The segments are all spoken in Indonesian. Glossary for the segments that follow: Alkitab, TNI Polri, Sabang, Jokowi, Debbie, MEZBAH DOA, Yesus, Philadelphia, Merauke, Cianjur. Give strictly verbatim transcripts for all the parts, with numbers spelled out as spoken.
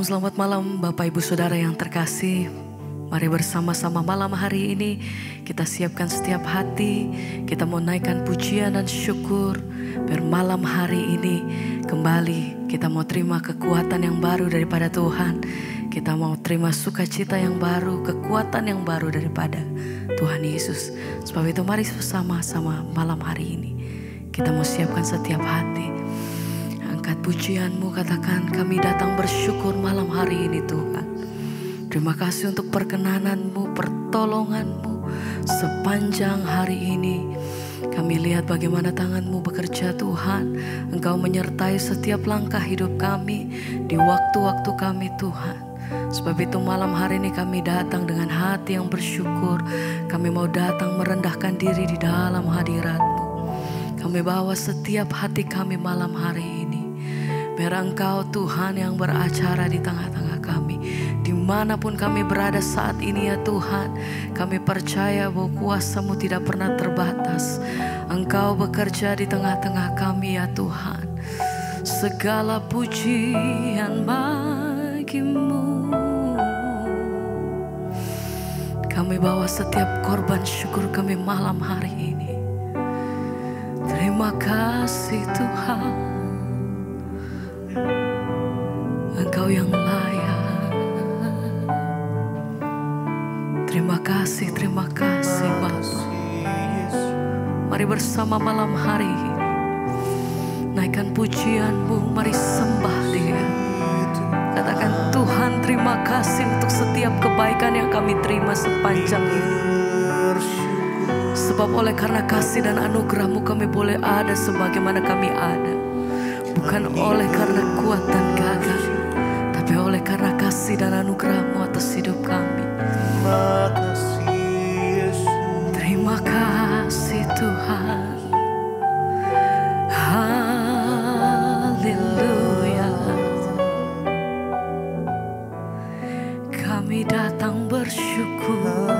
Shalom, selamat malam Bapak Ibu Saudara yang terkasih. Mari bersama-sama malam hari ini kita siapkan setiap hati. Kita mau naikkan pujian dan syukur. Biar malam hari ini kembali kita mau terima kekuatan yang baru daripada Tuhan. Kita mau terima sukacita yang baru, kekuatan yang baru daripada Tuhan Yesus. Sebab itu mari bersama-sama malam hari ini kita mau siapkan setiap hati. Angkat pujianmu, katakan kami datang bersyukur malam hari ini Tuhan. Terima kasih untuk perkenananmu, pertolonganmu sepanjang hari ini. Kami lihat bagaimana tanganmu bekerja Tuhan. Engkau menyertai setiap langkah hidup kami di waktu-waktu kami Tuhan. Sebab itu malam hari ini kami datang dengan hati yang bersyukur. Kami mau datang merendahkan diri di dalam hadiratmu. Kami bawa setiap hati kami malam hari ini. Biar Engkau Tuhan yang beracara di tengah-tengah kami. Dimanapun kami berada saat ini ya Tuhan. Kami percaya bahwa kuasa-Mu tidak pernah terbatas. Engkau bekerja di tengah-tengah kami ya Tuhan. Segala pujian bagi-Mu. Kami bawa setiap korban syukur kami malam hari ini. Terima kasih Tuhan. Engkau yang layak. Terima kasih, terima kasih Bapa. Mari bersama malam hari ini naikkan pujianmu, mari sembah Dia. Katakan Tuhan terima kasih untuk setiap kebaikan yang kami terima sepanjang ini. Sebab oleh karena kasih dan anugerah-Mu kami boleh ada sebagaimana kami ada. Bukan oleh karena kuat dan gagah, tapi oleh karena kasih dan anugerah-Mu atas hidup kami. Terima kasih Tuhan. Haleluya. Kami datang bersyukur.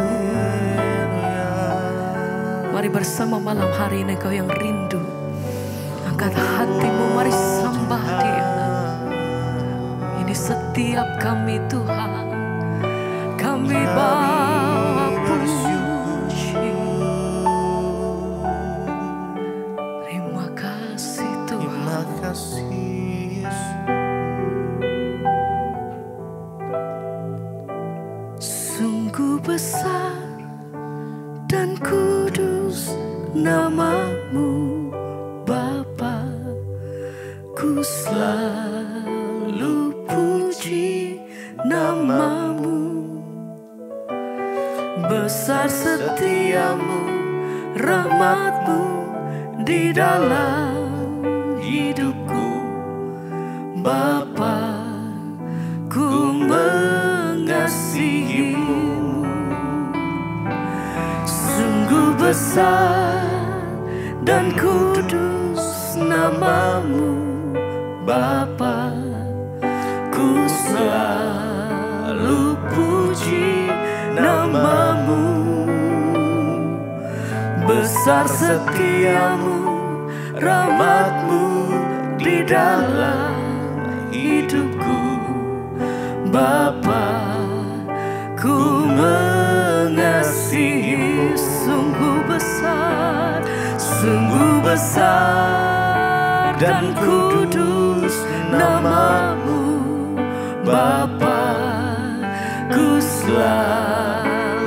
Mari bersama malam hari ini kau yang rindu. Angkat hatimu, mari sembah Dia. Ini setiap kami Tuhan, kami bawa puji. Terima kasih Tuhan. Sungguh besar dan kudus nama-Mu. Ku selalu puji nama-Mu. Besar setia-Mu, rahmat-Mu di dalam hidupku. Bapa, ku mengasihi-Mu. Sungguh besar dan kudus nama-Mu Bapa, ku selalu puji nama-Mu. Besar setia-Mu, rahmat-Mu di dalam hidupku. Bapa, ku mengasihi. Sungguh besar, sungguh besar dan kudus nama-Mu Bapa,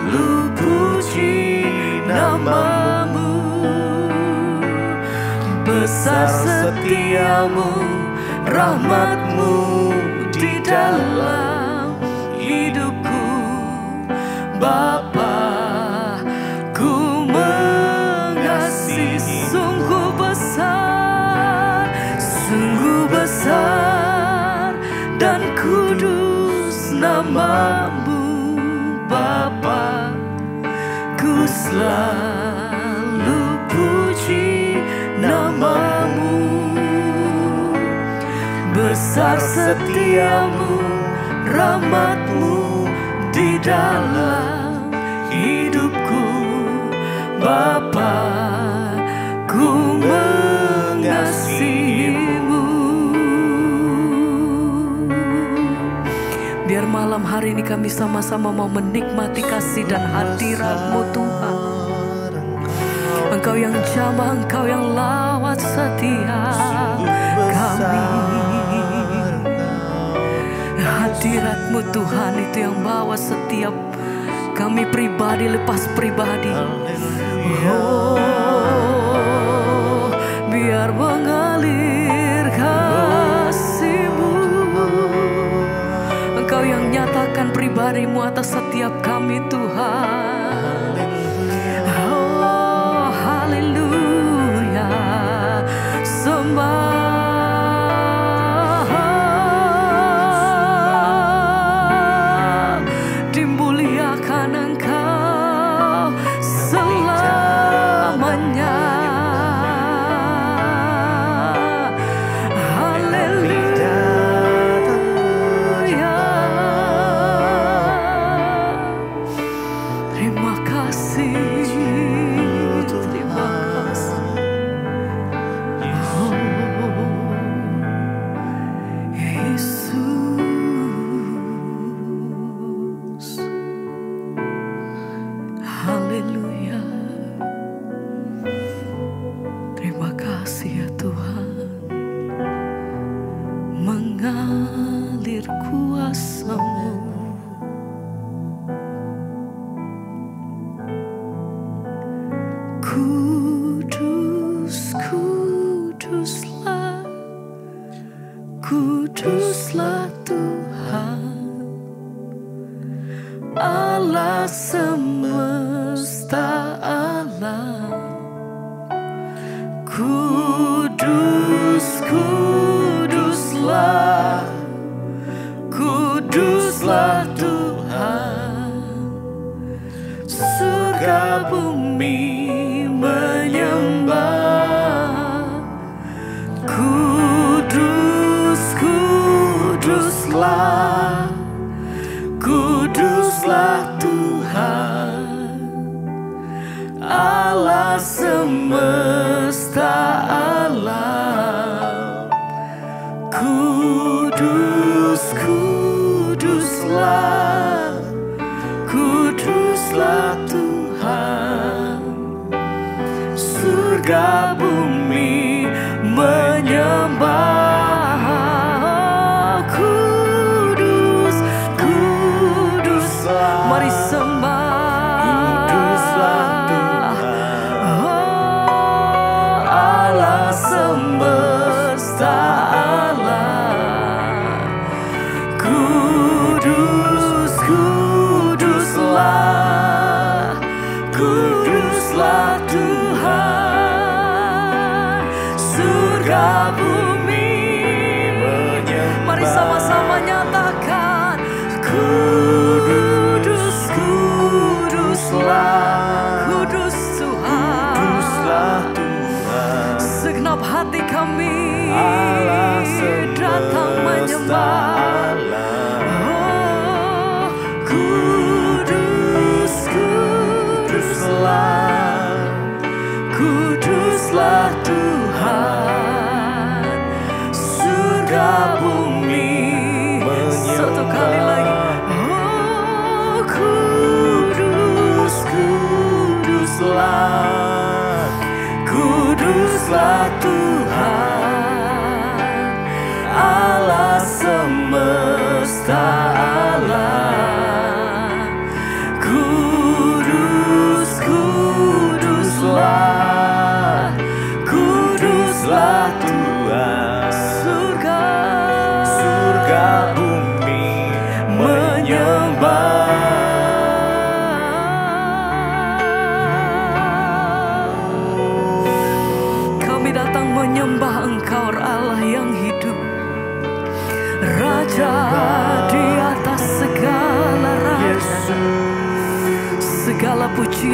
ku selalu puji nama-Mu. Besar setia-Mu, rahmat-Mu di dalam hidupku. Bapa, ku mengasihi. Sungguh besar, sungguh besar dan kudus nama-Mu Bapa, ku selalu puji nama-Mu. Besar setia-Mu, rahmat-Mu di dalam hidupku. Bapa, ku mengasihi-Mu. malam hari ini kami sama-sama mau menikmati kasih dan hadirat-Mu Tuhan. Engkau yang jamah, Engkau yang lawat setia kami. Hadirat-Mu Tuhan itu yang bawa setiap kami pribadi lepas pribadi. Oh, biar mengalir kasih-Mu. Engkau yang nyatakan pribadi-Mu atas setiap kami, Tuhan. Oh, haleluya. Sembah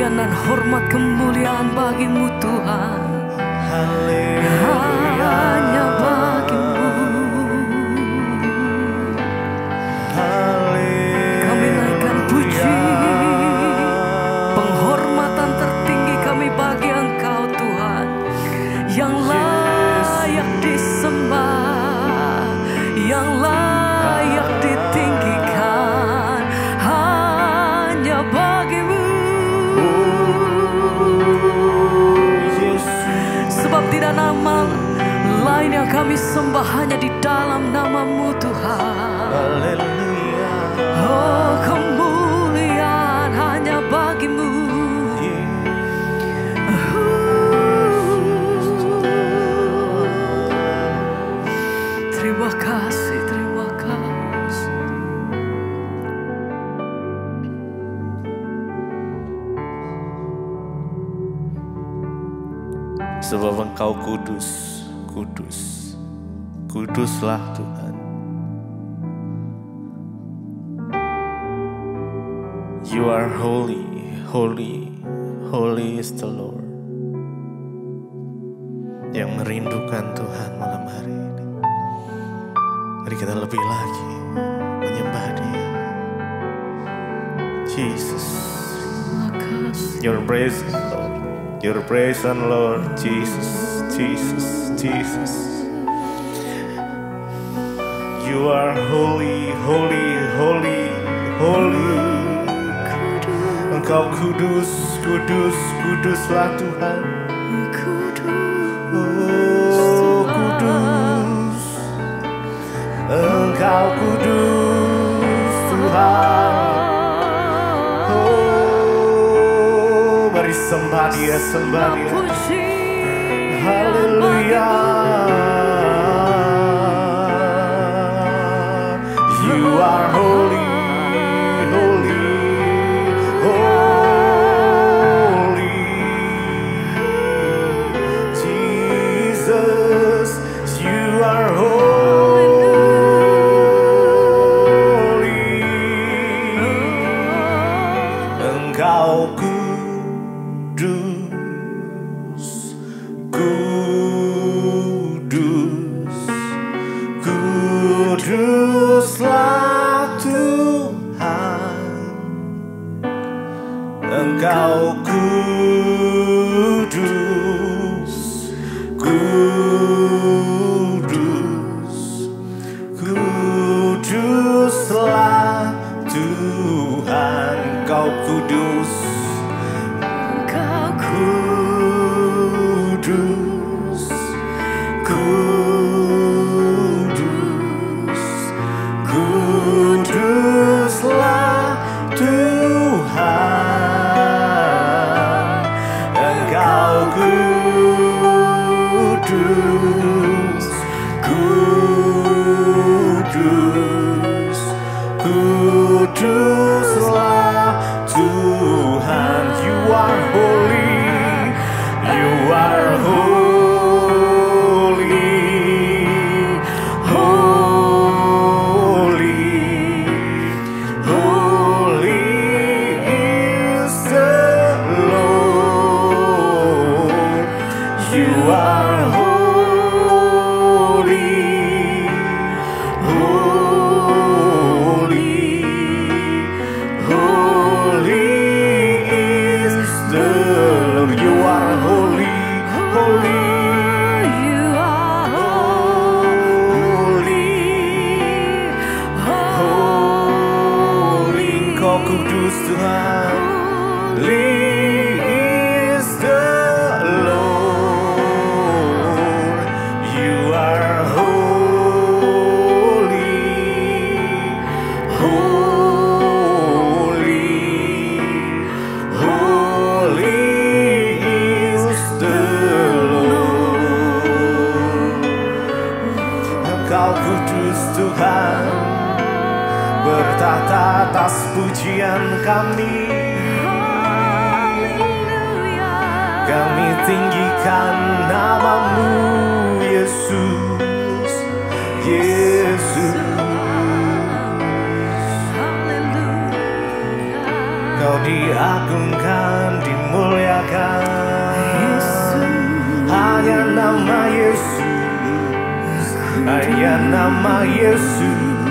dan hormat kemuliaan bagi-Mu Tuhan. Haleluya. Hanya bagi-Mu. Haleluya. Kami naikkan puji, penghormatan tertinggi kami bagi Engkau Tuhan, yang layak disembah, yang layak ditinggikan. Kami sembah hanya di dalam nama-Mu Tuhan. Haleluya. Oh, kemuliaan hanya bagi-Mu. Terima kasih, terima kasih. Sebab Engkau kudus, kudus, kuduslah Tuhan. You are holy, holy, holy is the Lord. Yang merindukan Tuhan malam hari ini. Mari kita lebih lagi menyembah Dia. Jesus, your praise, Lord, your praise, and Lord Jesus, Jesus, Jesus. You are holy, holy, holy, holy. Engkau kudus, kudus, kuduslah Tuhan. Oh, kudus. Engkau kudus, Tuhan. Oh, mari sembah Dia, sembah Dia. Hallelujah. You are holy, holy, holy. Jesus, you are holy. Engkau kudus. Engkau kudus, kudus, kuduslah Tuhan. Engkau kudus, Engkau kudus, kudus, kuduslah Tuhan. Kudus, kudus, kuduslah Tuhan. You are holy, you are holy, holy, holy is the Lord. You are atas pujian kami. Haleluya. Kami tinggikan nama-Mu, Yesus, Yesus. Haleluya. Kau diagungkan, dimuliakan, Yesus. Hanya nama Yesus, hanya nama Yesus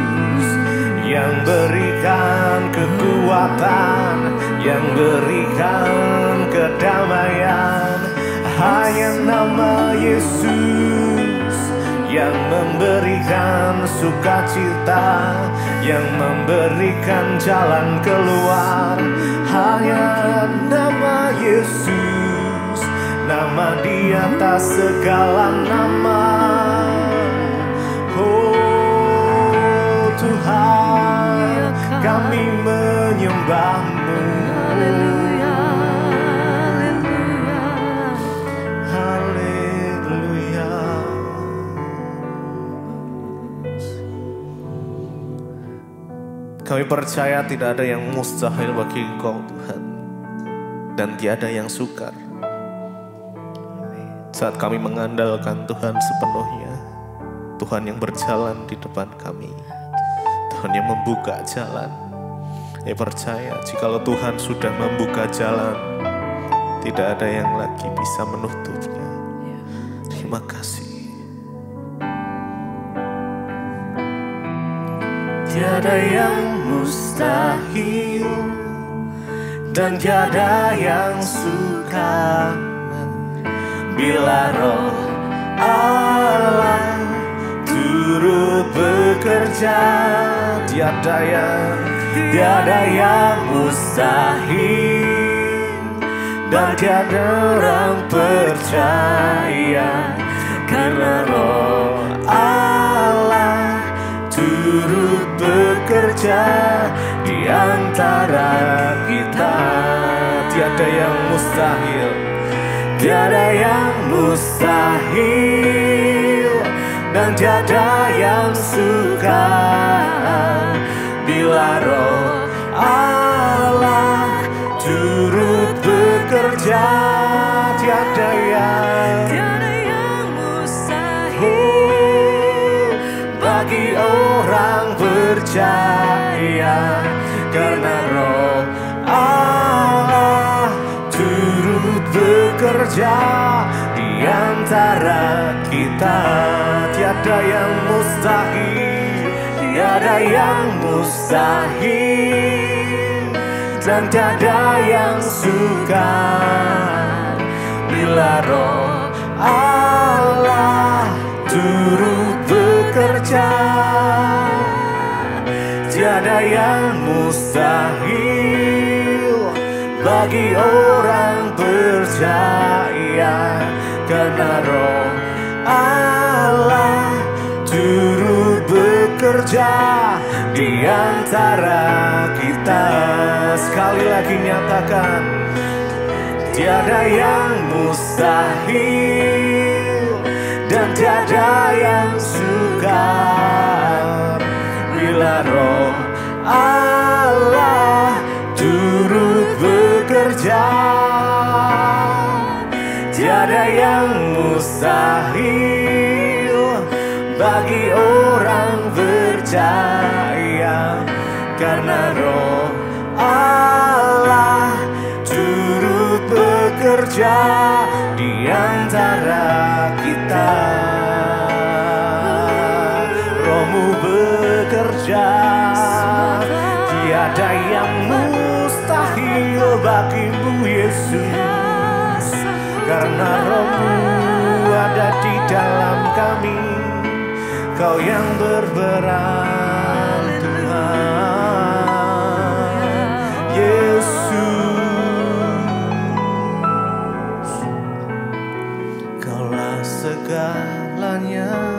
yang berikan kekuatan, yang berikan kedamaian. Hanya nama Yesus yang memberikan sukacita, yang memberikan jalan keluar. Hanya nama Yesus, nama di atas segala nama. kami menyembah-Mu. Haleluya, haleluya, haleluya. Kami percaya tidak ada yang mustahil bagi Engkau Tuhan, dan tiada yang sukar saat kami mengandalkan Tuhan sepenuhnya. Tuhan yang berjalan di depan kami, Tuhan yang membuka jalan. Saya percaya jikalau Tuhan sudah membuka jalan, tidak ada yang lagi bisa menutupnya. Terima kasih. Tiada yang mustahil dan tiada yang sukar bila Roh Allah turut bekerja. Tiada yang, tiada yang mustahil dan tiada orang percaya, karena Roh Allah turut bekerja di antara kita. Tiada yang mustahil, tiada yang mustahil dan tiada yang sukar bila Roh Allah turut bekerja. Tiada yang, tiada yang mustahil bagi orang percaya, karena Roh Allah turut bekerja di antara kita. Tiada yang mustahil, tiada yang mustahil dan tiada yang sukar bila Roh Allah turut bekerja. Tiada yang mustahil bagi orang percaya, karena Roh Allah turut bekerja di antara kita. Sekali lagi nyatakan, tiada yang mustahil dan tiada yang sukar bila Roh Allah turut bekerja. Tiada yang mustahil bagi orang percaya, karena Roh Allah turut bekerja di antara kita. Roh-Mu bekerja, tiada yang mustahil bagimu Yesus, karena Roh-Mu ada di dalam kami. Kau yang berberan Tuhan Yesus, Kaulah segalanya.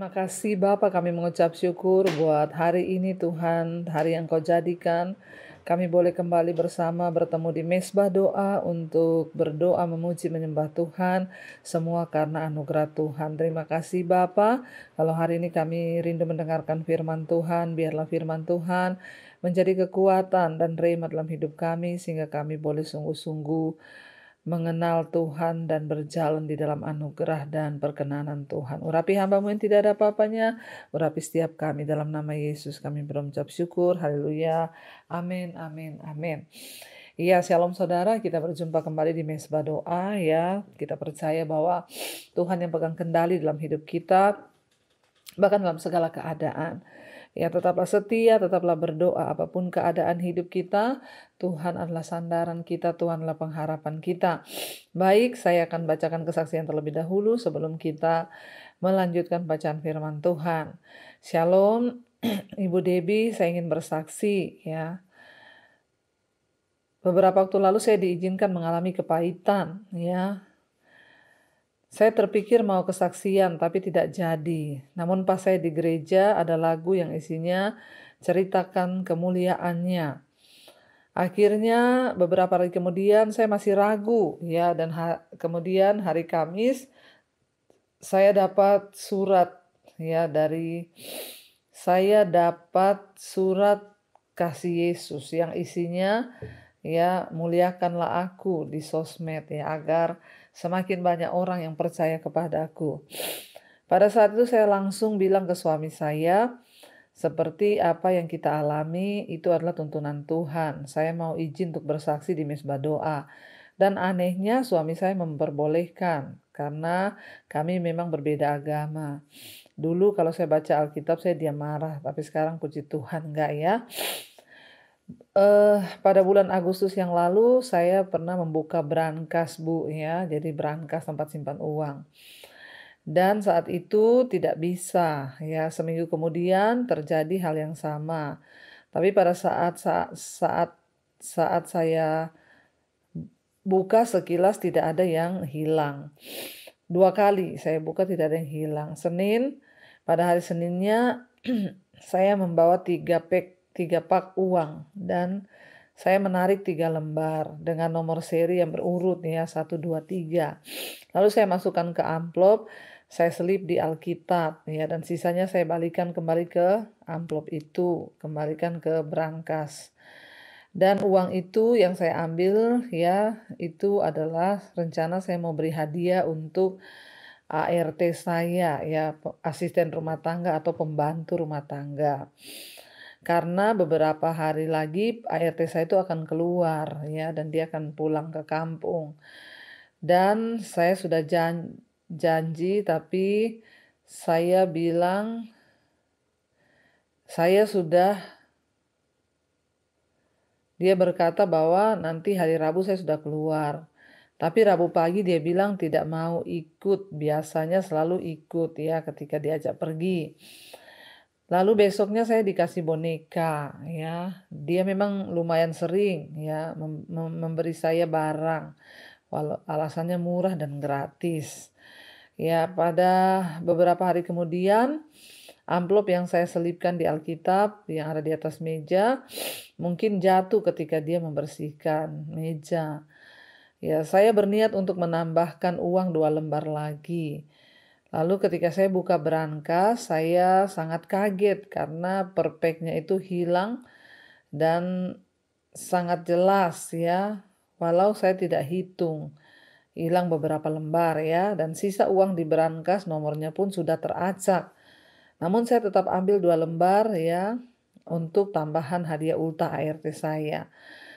Terima kasih Bapa, kami mengucap syukur buat hari ini Tuhan, hari yang Kau jadikan. Kami boleh kembali bersama bertemu di Mezbah Doa untuk berdoa, memuji, menyembah Tuhan. Semua karena anugerah Tuhan. Terima kasih Bapa. Kalau hari ini kami rindu mendengarkan firman Tuhan, biarlah firman Tuhan menjadi kekuatan dan rema dalam hidup kami, sehingga kami boleh sungguh-sungguh mengenal Tuhan dan berjalan di dalam anugerah dan perkenanan Tuhan. Urapi hamba-Mu yang tidak ada apa-apanya, urapi setiap kami dalam nama Yesus. Kami berucap syukur, haleluya, amin, amin, amin. Iya, shalom saudara, kita berjumpa kembali di Mezbah Doa ya. Kita percaya bahwa Tuhan yang pegang kendali dalam hidup kita, bahkan dalam segala keadaan. Ya, tetaplah setia, tetaplah berdoa apapun keadaan hidup kita. Tuhan adalah sandaran kita, Tuhan adalah pengharapan kita. Baik, saya akan bacakan kesaksian terlebih dahulu sebelum kita melanjutkan bacaan firman Tuhan. Shalom, Ibu Debbie, saya ingin bersaksi ya. Beberapa waktu lalu saya diizinkan mengalami kepahitan ya. Saya terpikir mau kesaksian tapi tidak jadi. Namun pas saya di gereja ada lagu yang isinya ceritakan kemuliaannya. Akhirnya beberapa hari kemudian saya masih ragu ya, dan ha- kemudian hari Kamis saya dapat surat ya dari saya dapat surat kasih Yesus yang isinya ya, muliakanlah aku di sosmed ya, agar semakin banyak orang yang percaya kepadaku. Pada saat itu saya langsung bilang ke suami saya, seperti apa yang kita alami itu adalah tuntunan Tuhan. Saya mau izin untuk bersaksi di Mezbah Doa. Dan anehnya suami saya memperbolehkan, karena kami memang berbeda agama. Dulu kalau saya baca Alkitab saya dia marah, tapi sekarang puji Tuhan enggak ya. Uh, pada bulan Agustus yang lalu saya pernah membuka brankas Bu ya, jadi brankas tempat simpan uang. Dan saat itu tidak bisa ya, seminggu kemudian terjadi hal yang sama. Tapi pada saat saat saat, saat saya buka sekilas tidak ada yang hilang. Dua kali saya buka tidak ada yang hilang. Senin, pada hari Seninnya saya membawa tiga pack tiga pak uang dan saya menarik tiga lembar dengan nomor seri yang berurut ya, satu, dua, tiga. Lalu saya masukkan ke amplop, saya selip di Alkitab ya, dan sisanya saya balikan kembali ke amplop itu, kembalikan ke brankas. Dan uang itu yang saya ambil ya, itu adalah rencana saya mau beri hadiah untuk A R T saya ya, asisten rumah tangga atau pembantu rumah tangga. Karena beberapa hari lagi A R T saya itu akan keluar ya, dan dia akan pulang ke kampung. Dan saya sudah jan- janji tapi saya bilang saya sudah, dia berkata bahwa nanti hari Rabu saya sudah keluar. Tapi Rabu pagi dia bilang tidak mau ikut, biasanya selalu ikut ya ketika diajak pergi. Lalu besoknya saya dikasih boneka ya. Dia memang lumayan sering ya memberi saya barang. Walau alasannya murah dan gratis. Ya, pada beberapa hari kemudian amplop yang saya selipkan di Alkitab yang ada di atas meja mungkin jatuh ketika dia membersihkan meja. Ya, saya berniat untuk menambahkan uang dua lembar lagi. Lalu ketika saya buka brankas, saya sangat kaget karena perpeknya itu hilang dan sangat jelas ya. Walau saya tidak hitung, hilang beberapa lembar ya. Dan sisa uang di brankas nomornya pun sudah teracak. Namun saya tetap ambil dua lembar ya untuk tambahan hadiah ultah A R T saya.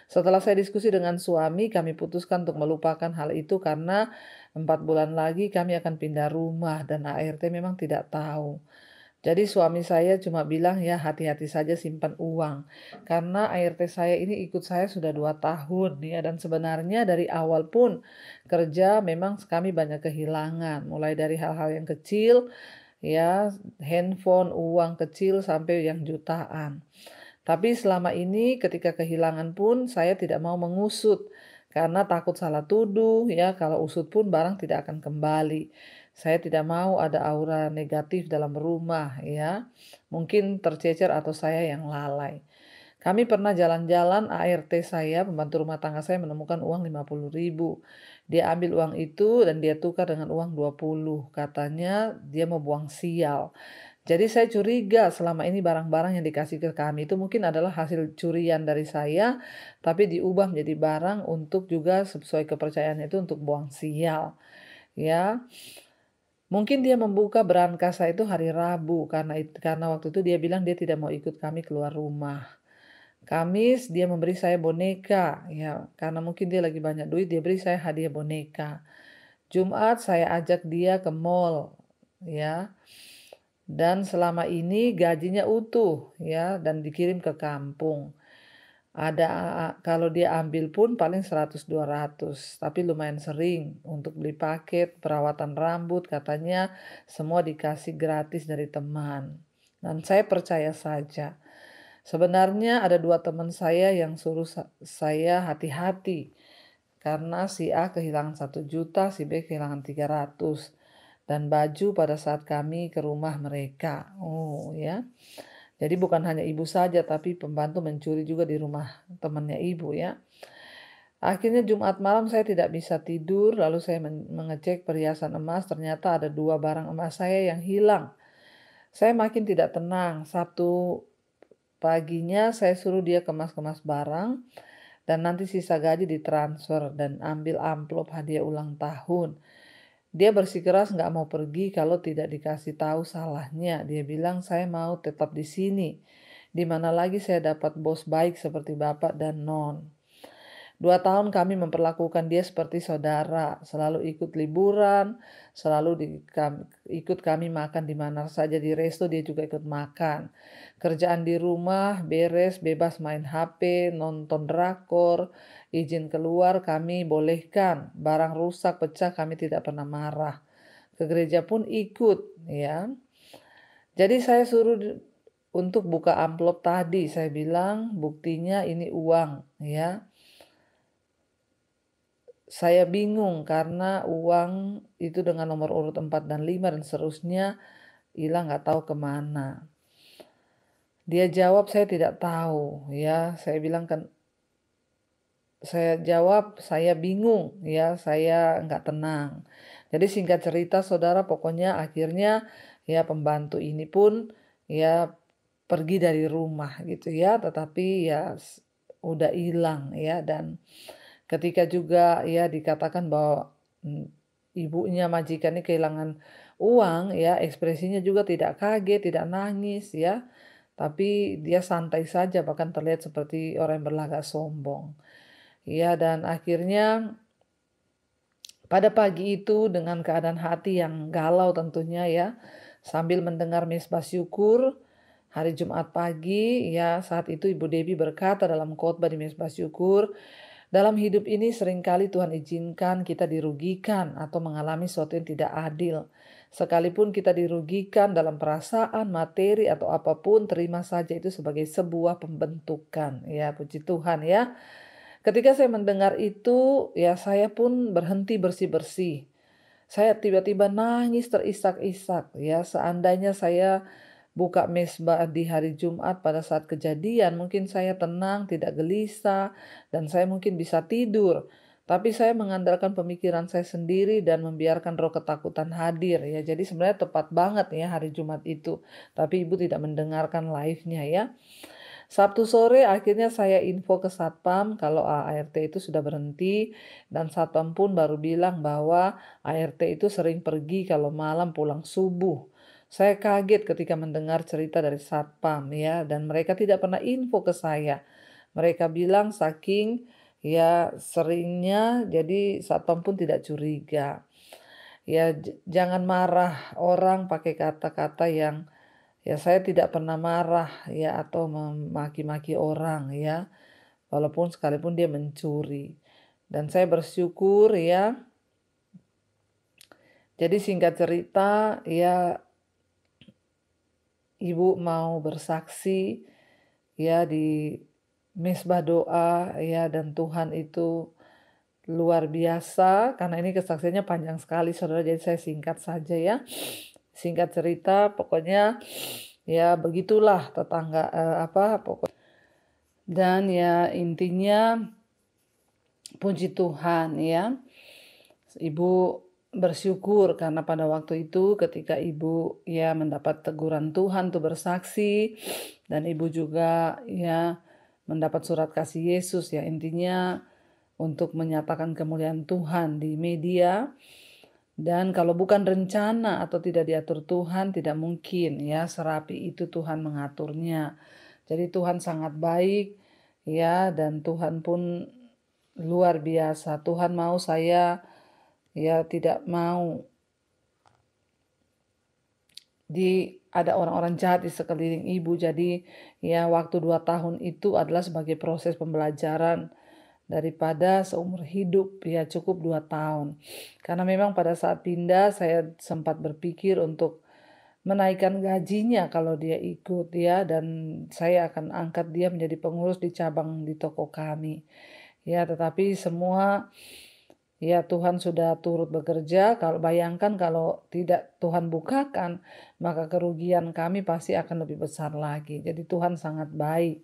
Setelah saya diskusi dengan suami, kami putuskan untuk melupakan hal itu karena empat bulan lagi kami akan pindah rumah dan A R T memang tidak tahu. Jadi suami saya cuma bilang ya hati-hati saja simpan uang. Karena A R T saya ini ikut saya sudah dua tahun ya, dan sebenarnya dari awal pun kerja memang kami banyak kehilangan. Mulai dari hal-hal yang kecil ya, handphone, uang kecil sampai yang jutaan. Tapi selama ini ketika kehilangan pun saya tidak mau mengusut karena takut salah tuduh ya, kalau usut pun barang tidak akan kembali. Saya tidak mau ada aura negatif dalam rumah ya. Mungkin tercecer atau saya yang lalai. Kami pernah jalan-jalan, A R T saya, pembantu rumah tangga saya menemukan uang lima puluh ribu. Dia ambil uang itu dan dia tukar dengan uang dua puluh. Katanya dia mau buang sial. Jadi saya curiga selama ini barang-barang yang dikasih ke kami itu mungkin adalah hasil curian dari saya. Tapi diubah menjadi barang untuk juga sesuai kepercayaan itu untuk buang sial. Ya. Mungkin dia membuka berangkas saya itu hari Rabu. Karena, karena waktu itu dia bilang dia tidak mau ikut kami keluar rumah. Kamis dia memberi saya boneka ya, karena mungkin dia lagi banyak duit, dia beri saya hadiah boneka. Jumat saya ajak dia ke mall ya. Dan selama ini gajinya utuh ya dan dikirim ke kampung. Ada kalau dia ambil pun paling seratus dua ratus, tapi lumayan sering untuk beli paket, perawatan rambut katanya semua dikasih gratis dari teman. Dan saya percaya saja. Sebenarnya ada dua teman saya yang suruh saya hati-hati karena si A kehilangan satu juta, si B kehilangan tiga ratus dan baju pada saat kami ke rumah mereka. Oh ya. Jadi bukan hanya ibu saja tapi pembantu mencuri juga di rumah temannya ibu ya. Akhirnya Jumat malam saya tidak bisa tidur, lalu saya mengecek perhiasan emas, ternyata ada dua barang emas saya yang hilang. Saya makin tidak tenang. Sabtu paginya saya suruh dia kemas-kemas barang dan nanti sisa gaji ditransfer dan ambil amplop hadiah ulang tahun. Dia bersikeras nggak mau pergi kalau tidak dikasih tahu salahnya. Dia bilang saya mau tetap di sini. Di mana lagi saya dapat bos baik seperti bapak dan non. Dua tahun kami memperlakukan dia seperti saudara. Selalu ikut liburan, selalu di, kami, ikut kami makan di mana saja, di resto dia juga ikut makan. Kerjaan di rumah, beres, bebas main H P, nonton drakor, izin keluar kami bolehkan. Barang rusak, pecah kami tidak pernah marah. Ke gereja pun ikut, ya. Jadi saya suruh untuk buka amplop tadi. Saya bilang buktinya ini uang, ya. Saya bingung karena uang itu dengan nomor urut empat dan lima dan seterusnya hilang nggak tahu kemana. Dia jawab saya tidak tahu ya, saya bilang kan saya jawab saya bingung ya, saya nggak tenang. Jadi singkat cerita saudara pokoknya akhirnya ya pembantu ini pun ya pergi dari rumah gitu ya, tetapi ya udah hilang ya. Dan ketika juga ya dikatakan bahwa ibunya majikannya kehilangan uang ya, ekspresinya juga tidak kaget, tidak nangis ya. Tapi dia santai saja, bahkan terlihat seperti orang yang berlagak sombong. Ya, dan akhirnya pada pagi itu dengan keadaan hati yang galau tentunya ya, sambil mendengar mezbah syukur hari Jumat pagi ya, saat itu Ibu Debbie berkata dalam khotbah di mezbah syukur, dalam hidup ini seringkali Tuhan izinkan kita dirugikan atau mengalami sesuatu yang tidak adil. Sekalipun kita dirugikan dalam perasaan, materi, atau apapun, terima saja itu sebagai sebuah pembentukan. Ya, puji Tuhan ya. Ketika saya mendengar itu, ya saya pun berhenti bersih-bersih. Saya tiba-tiba nangis terisak-isak. Ya, seandainya saya buka mezbah di hari Jumat pada saat kejadian, mungkin saya tenang, tidak gelisah, dan saya mungkin bisa tidur. Tapi saya mengandalkan pemikiran saya sendiri dan membiarkan roh ketakutan hadir. Ya, jadi sebenarnya tepat banget ya hari Jumat itu. Tapi ibu tidak mendengarkan live-nya ya. Sabtu sore akhirnya saya info ke Satpam kalau A R T itu sudah berhenti. Dan Satpam pun baru bilang bahwa A R T itu sering pergi kalau malam pulang subuh. Saya kaget ketika mendengar cerita dari Satpam ya, dan mereka tidak pernah info ke saya. Mereka bilang saking ya seringnya jadi Satpam pun tidak curiga. Ya jangan marah orang pakai kata-kata yang ya saya tidak pernah marah ya atau memaki-maki orang ya. Walaupun sekalipun dia mencuri. Dan saya bersyukur ya. Jadi singkat cerita ya, ibu mau bersaksi ya di mezbah doa ya, dan Tuhan itu luar biasa, karena ini kesaksiannya panjang sekali saudara, jadi saya singkat saja ya. Singkat cerita, pokoknya ya begitulah tetangga eh, apa pokoknya. Dan ya intinya puji Tuhan ya. Ibu bersyukur karena pada waktu itu ketika ibu ya mendapat teguran Tuhan tuh bersaksi, dan ibu juga ya mendapat surat kasih Yesus ya, intinya untuk menyatakan kemuliaan Tuhan di media. Dan kalau bukan rencana atau tidak diatur Tuhan, tidak mungkin ya serapi itu Tuhan mengaturnya. Jadi Tuhan sangat baik ya, dan Tuhan pun luar biasa. Tuhan mau saya ya tidak mau di ada orang-orang jahat di sekeliling ibu. Jadi ya waktu dua tahun itu adalah sebagai proses pembelajaran daripada seumur hidup ya, cukup dua tahun. Karena memang pada saat pindah saya sempat berpikir untuk menaikkan gajinya kalau dia ikut ya, dan saya akan angkat dia menjadi pengurus di cabang di toko kami. Ya, tetapi semua ya Tuhan sudah turut bekerja. Kalau bayangkan kalau tidak Tuhan bukakan, maka kerugian kami pasti akan lebih besar lagi. Jadi Tuhan sangat baik.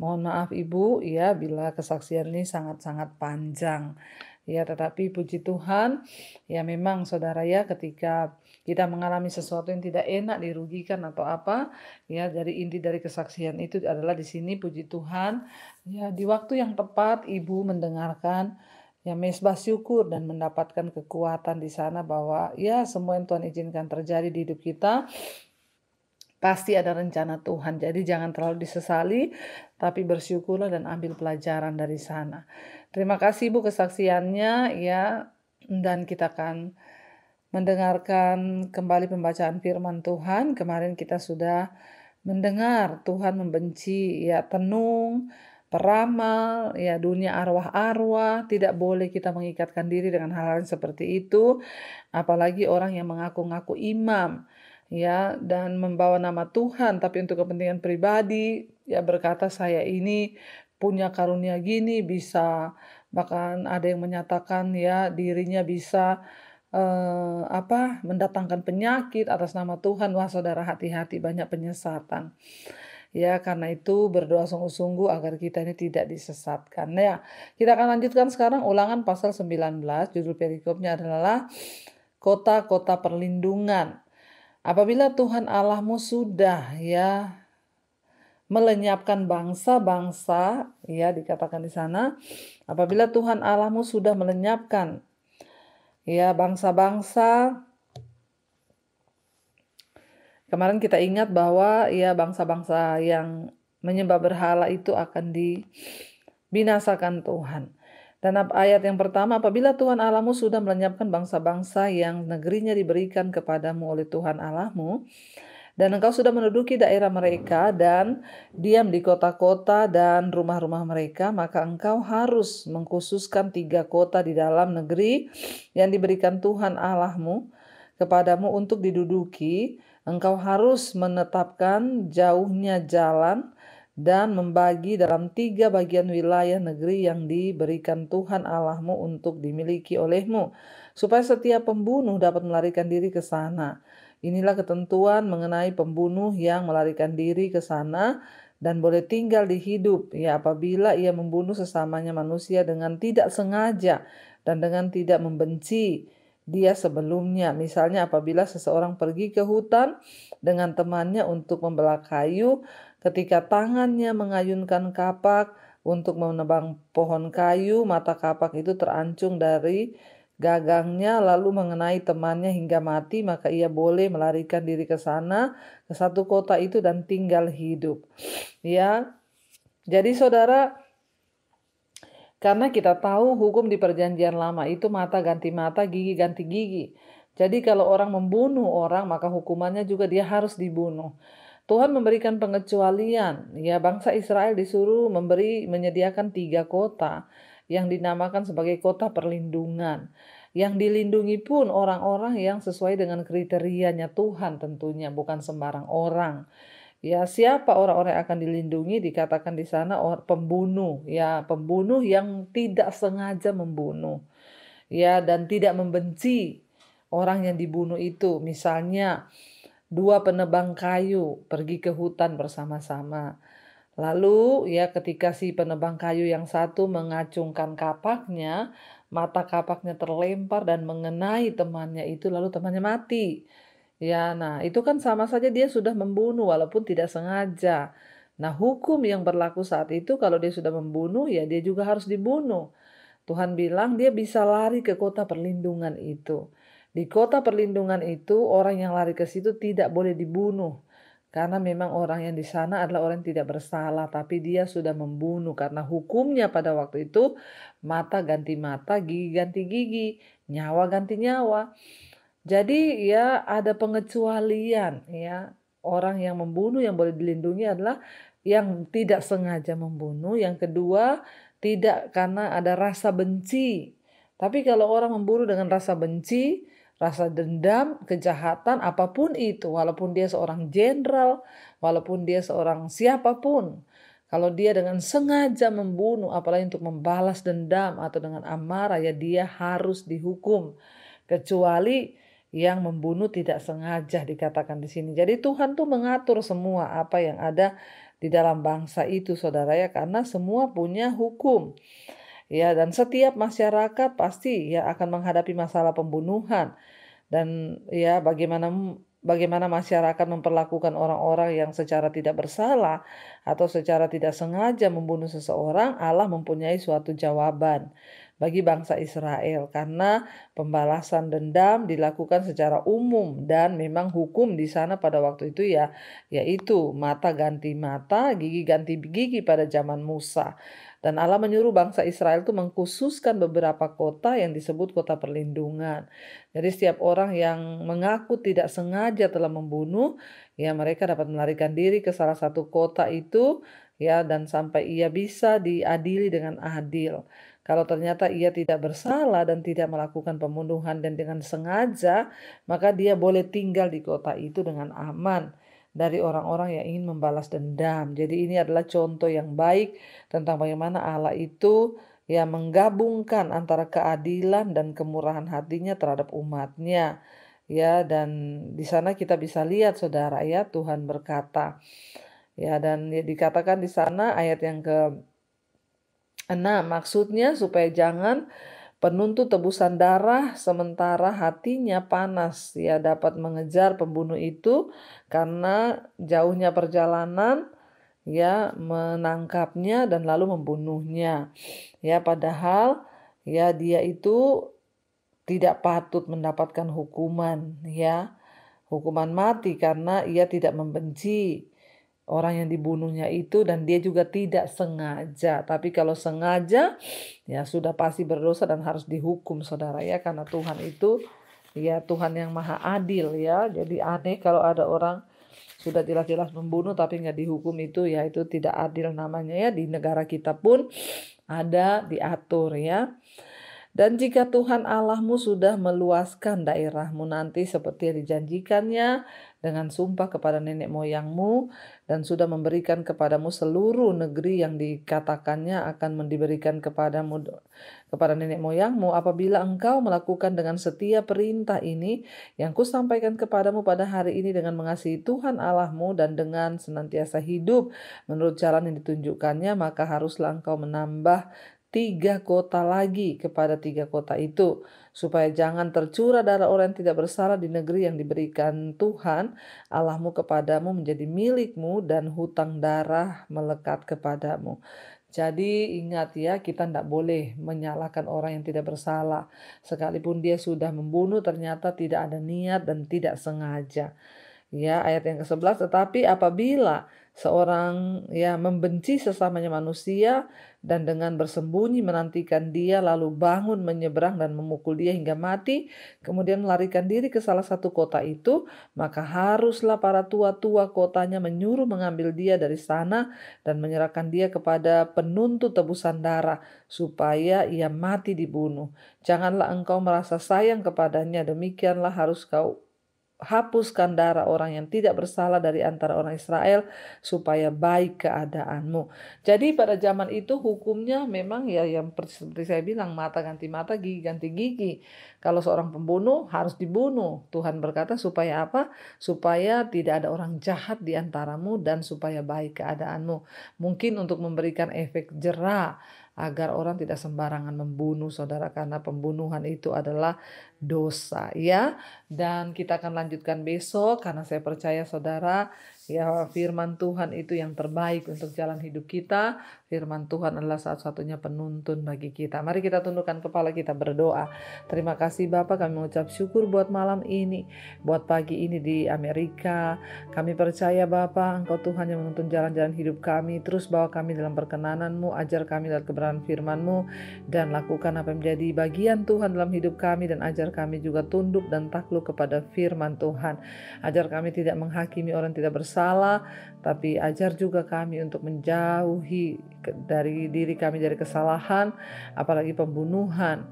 Mohon maaf Ibu ya bila kesaksian ini sangat-sangat panjang. Ya, tetapi puji Tuhan ya, memang saudara ya ketika kita mengalami sesuatu yang tidak enak, dirugikan atau apa ya, dari inti dari kesaksian itu adalah di sini puji Tuhan ya, di waktu yang tepat Ibu mendengarkan ya Mezbah Syukur dan mendapatkan kekuatan di sana bahwa ya semua yang Tuhan izinkan terjadi di hidup kita pasti ada rencana Tuhan. Jadi jangan terlalu disesali, tapi bersyukurlah dan ambil pelajaran dari sana. Terima kasih Ibu kesaksiannya ya, dan kita akan mendengarkan kembali pembacaan firman Tuhan. Kemarin kita sudah mendengar Tuhan membenci ya tenung, peramal, ya dunia arwah-arwah. Tidak boleh kita mengikatkan diri dengan hal-hal seperti itu, apalagi orang yang mengaku-ngaku imam ya dan membawa nama Tuhan tapi untuk kepentingan pribadi ya, berkata saya ini punya karunia gini, bisa, bahkan ada yang menyatakan ya dirinya bisa eh, apa mendatangkan penyakit atas nama Tuhan. Wah saudara, hati-hati, banyak penyesatan ya. Karena itu berdoa sungguh-sungguh agar kita ini tidak disesatkan. Nah, ya kita akan lanjutkan sekarang Ulangan pasal sembilan belas, judul perikopnya adalah kota-kota perlindungan. Apabila Tuhan Allahmu sudah ya melenyapkan bangsa-bangsa ya, dikatakan di sana apabila Tuhan Allahmu sudah melenyapkan ya bangsa-bangsa. Kemarin kita ingat bahwa ya bangsa-bangsa yang menyembah berhala itu akan dibinasakan Tuhan. Dan ayat yang pertama, apabila Tuhan Allahmu sudah melenyapkan bangsa-bangsa yang negerinya diberikan kepadamu oleh Tuhan Allahmu, dan engkau sudah menduduki daerah mereka dan diam di kota-kota dan rumah-rumah mereka, maka engkau harus mengkhususkan tiga kota di dalam negeri yang diberikan Tuhan Allahmu kepadamu untuk diduduki. Engkau harus menetapkan jauhnya jalan dan membagi dalam tiga bagian wilayah negeri yang diberikan Tuhan Allahmu untuk dimiliki olehmu, supaya setiap pembunuh dapat melarikan diri ke sana. Inilah ketentuan mengenai pembunuh yang melarikan diri ke sana dan boleh tinggal di hidup, ya apabila ia membunuh sesamanya manusia dengan tidak sengaja dan dengan tidak membenci dia sebelumnya. Misalnya apabila seseorang pergi ke hutan dengan temannya untuk membelak kayu, ketika tangannya mengayunkan kapak untuk menebang pohon kayu, mata kapak itu terancung dari gagangnya lalu mengenai temannya hingga mati, maka ia boleh melarikan diri ke sana, ke satu kota itu dan tinggal hidup. Ya. Jadi saudara, karena kita tahu hukum di perjanjian lama itu mata ganti mata, gigi ganti gigi. Jadi kalau orang membunuh orang, maka hukumannya juga dia harus dibunuh. Tuhan memberikan pengecualian, ya bangsa Israel disuruh memberi menyediakan tiga kota yang dinamakan sebagai kota perlindungan. Yang dilindungi pun orang-orang yang sesuai dengan kriterianya Tuhan tentunya, bukan sembarang orang. Ya, siapa orang-orang yang akan dilindungi? Dikatakan di sana orang pembunuh, ya, pembunuh yang tidak sengaja membunuh. Ya, dan tidak membenci orang yang dibunuh itu. Misalnya dua penebang kayu pergi ke hutan bersama-sama. Lalu ya ketika si penebang kayu yang satu mengacungkan kapaknya, mata kapaknya terlempar dan mengenai temannya itu, lalu temannya mati. Ya, nah itu kan sama saja dia sudah membunuh walaupun tidak sengaja. Nah, hukum yang berlaku saat itu kalau dia sudah membunuh ya dia juga harus dibunuh. Tuhan bilang dia bisa lari ke kota perlindungan itu. Di kota perlindungan itu orang yang lari ke situ tidak boleh dibunuh. Karena memang orang yang di sana adalah orang yang tidak bersalah, tapi dia sudah membunuh. Karena hukumnya pada waktu itu mata ganti mata, gigi ganti gigi, nyawa ganti nyawa. Jadi ya ada pengecualian ya. Orang yang membunuh yang boleh dilindungi adalah yang tidak sengaja membunuh. Yang kedua, tidak karena ada rasa benci. Tapi kalau orang membunuh dengan rasa benci, rasa dendam, kejahatan, apapun itu, walaupun dia seorang jenderal, walaupun dia seorang siapapun, kalau dia dengan sengaja membunuh, apalagi untuk membalas dendam atau dengan amarah, ya dia harus dihukum. Kecuali yang membunuh tidak sengaja dikatakan di sini. Jadi Tuhan tuh mengatur semua apa yang ada di dalam bangsa itu, saudara ya, karena semua punya hukum. Ya, dan setiap masyarakat pasti ya akan menghadapi masalah pembunuhan. Dan ya bagaimana bagaimana masyarakat memperlakukan orang-orang yang secara tidak bersalah atau secara tidak sengaja membunuh seseorang, Allah mempunyai suatu jawaban bagi bangsa Israel karena pembalasan dendam dilakukan secara umum dan memang hukum di sana pada waktu itu ya yaitu mata ganti mata, gigi ganti gigi pada zaman Musa. Dan Allah menyuruh bangsa Israel itu mengkhususkan beberapa kota yang disebut kota perlindungan. Jadi setiap orang yang mengaku tidak sengaja telah membunuh, ya mereka dapat melarikan diri ke salah satu kota itu, ya dan sampai ia bisa diadili dengan adil. Kalau ternyata ia tidak bersalah dan tidak melakukan pembunuhan dan dengan sengaja, maka dia boleh tinggal di kota itu dengan aman dari orang-orang yang ingin membalas dendam. Jadi ini adalah contoh yang baik tentang bagaimana Allah itu ya menggabungkan antara keadilan dan kemurahan hatinya terhadap umatnya. Ya, dan di sana kita bisa lihat saudara ya Tuhan berkata. Ya, dan ya, dikatakan di sana ayat yang ke enam maksudnya supaya jangan penuntut tebusan darah sementara hatinya panas, ya dapat mengejar pembunuh itu karena jauhnya perjalanan, ya menangkapnya dan lalu membunuhnya. Ya padahal ya dia itu tidak patut mendapatkan hukuman, ya hukuman mati karena ia tidak membenci orang yang dibunuhnya itu dan dia juga tidak sengaja. Tapi kalau sengaja ya sudah pasti berdosa dan harus dihukum saudara ya. Karena Tuhan itu ya Tuhan yang maha adil ya. Jadi aneh kalau ada orang sudah jelas-jelas membunuh tapi nggak dihukum itu ya itu tidak adil namanya ya. Di negara kita pun ada diatur ya. Dan jika Tuhan Allahmu sudah meluaskan daerahmu nanti seperti dijanjikannya dengan sumpah kepada nenek moyangmu dan sudah memberikan kepadamu seluruh negeri yang dikatakannya akan diberikan kepadamu kepada nenek moyangmu, apabila engkau melakukan dengan setia perintah ini yang kusampaikan kepadamu pada hari ini dengan mengasihi Tuhan Allahmu dan dengan senantiasa hidup menurut jalan yang ditunjukkannya, maka haruslah engkau menambah tiga kota lagi kepada tiga kota itu, supaya jangan tercurah darah orang yang tidak bersalah di negeri yang diberikan Tuhan Allahmu kepadamu menjadi milikmu dan hutang darah melekat kepadamu. Jadi ingat ya, kita tidak boleh menyalahkan orang yang tidak bersalah. Sekalipun dia sudah membunuh ternyata tidak ada niat dan tidak sengaja. Ya, ayat yang ke sebelas, tetapi apabila seorang ya membenci sesamanya manusia dan dengan bersembunyi menantikan dia lalu bangun menyeberang dan memukul dia hingga mati, kemudian melarikan diri ke salah satu kota itu, maka haruslah para tua-tua kotanya menyuruh mengambil dia dari sana dan menyerahkan dia kepada penuntut tebusan darah supaya ia mati dibunuh. Janganlah engkau merasa sayang kepadanya, demikianlah harus kau hapuskan darah orang yang tidak bersalah dari antara orang Israel supaya baik keadaanmu. Jadi pada zaman itu hukumnya memang ya yang seperti saya bilang, mata ganti mata, gigi ganti gigi. Kalau seorang pembunuh harus dibunuh. Tuhan berkata supaya apa? Supaya tidak ada orang jahat di antaramu dan supaya baik keadaanmu. Mungkin untuk memberikan efek jera agar orang tidak sembarangan membunuh, saudara, karena pembunuhan itu adalah dosa, ya. Dan kita akan lanjutkan besok karena saya percaya, saudara, ya, firman Tuhan itu yang terbaik untuk jalan hidup kita. Firman Tuhan adalah satu-satunya penuntun bagi kita. Mari kita tundukkan kepala kita berdoa. Terima kasih Bapa, kami mengucap syukur buat malam ini, buat pagi ini di Amerika. Kami percaya Bapa, Engkau Tuhan yang menuntun jalan-jalan hidup kami. Terus bawa kami dalam perkenanan-Mu, ajar kami dalam kebenaran firman-Mu, dan lakukan apa yang menjadi bagian Tuhan dalam hidup kami, dan ajar kami juga tunduk dan takluk kepada firman Tuhan. Ajar kami tidak menghakimi orang tidak bersalah, tapi ajar juga kami untuk menjauhi dari diri kami dari kesalahan, apalagi pembunuhan.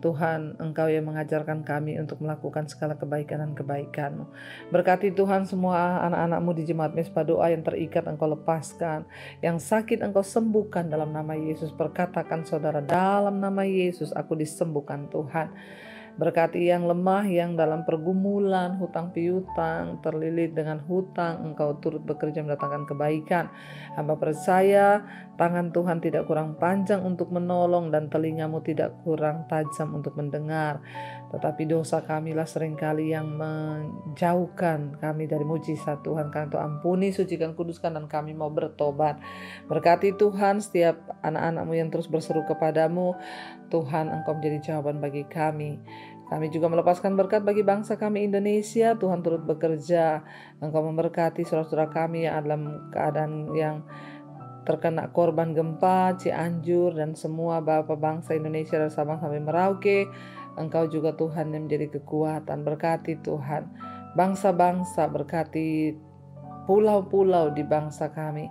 Tuhan, Engkau yang mengajarkan kami untuk melakukan segala kebaikan dan kebaikan-Mu. Berkati Tuhan semua anak-anak-Mu di Jemaat Mezbah Doa yang terikat, Engkau lepaskan. Yang sakit Engkau sembuhkan dalam nama Yesus. Perkatakan saudara, dalam nama Yesus aku disembuhkan Tuhan. Berkati yang lemah, yang dalam pergumulan, hutang piutang, terlilit dengan hutang, Engkau turut bekerja mendatangkan kebaikan. Hamba percaya tangan Tuhan tidak kurang panjang untuk menolong dan telinga-Mu tidak kurang tajam untuk mendengar. Tetapi dosa kamilah seringkali yang menjauhkan kami dari mujizat Tuhan. Karena itu ampuni, sucikan, kuduskan, dan kami mau bertobat. Berkati Tuhan setiap anak-anak-Mu yang terus berseru kepada-Mu. Tuhan, Engkau menjadi jawaban bagi kami. Kami juga melepaskan berkat bagi bangsa kami Indonesia. Tuhan turut bekerja. Engkau memberkati saudara-saudara kami yang dalam keadaan yang terkena korban gempa Cianjur, dan semua bapak bangsa Indonesia dari Sabang sampai Merauke. Engkau juga Tuhan yang menjadi kekuatan. Berkati Tuhan bangsa-bangsa, berkati pulau-pulau di bangsa kami.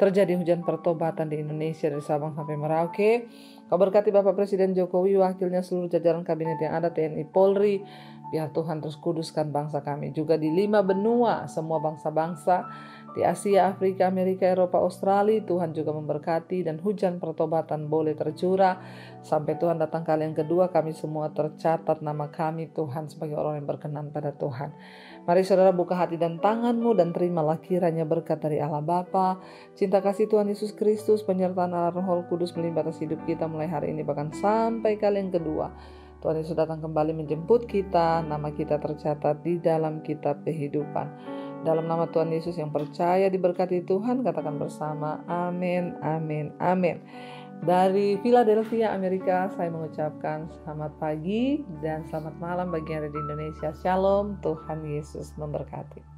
Terjadi hujan pertobatan di Indonesia dari Sabang sampai Merauke. Kau berkati Bapak Presiden Jokowi, wakilnya, seluruh jajaran kabinet yang ada, T N I Polri. Biar Tuhan terus kuduskan bangsa kami. Juga di lima benua, semua bangsa-bangsa di Asia, Afrika, Amerika, Eropa, Australia. Tuhan juga memberkati dan hujan pertobatan boleh tercurah. Sampai Tuhan datang kali yang kedua, kami semua tercatat nama kami Tuhan sebagai orang yang berkenan pada Tuhan. Mari saudara buka hati dan tangan-Mu dan terimalah kiranya berkat dari Allah Bapa, cinta kasih Tuhan Yesus Kristus, penyertaan Allah Roh Kudus melimpah atas hidup kita mulai hari ini bahkan sampai kali yang kedua. Tuhan Yesus datang kembali menjemput kita, nama kita tercatat di dalam kitab kehidupan. Dalam nama Tuhan Yesus yang percaya diberkati Tuhan, katakan bersama, amin, amin, amin. Dari Philadelphia, Amerika, saya mengucapkan selamat pagi dan selamat malam bagi yang ada di Indonesia. Shalom, Tuhan Yesus memberkati.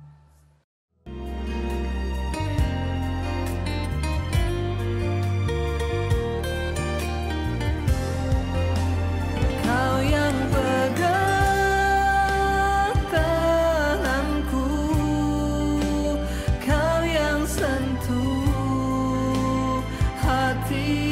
See you.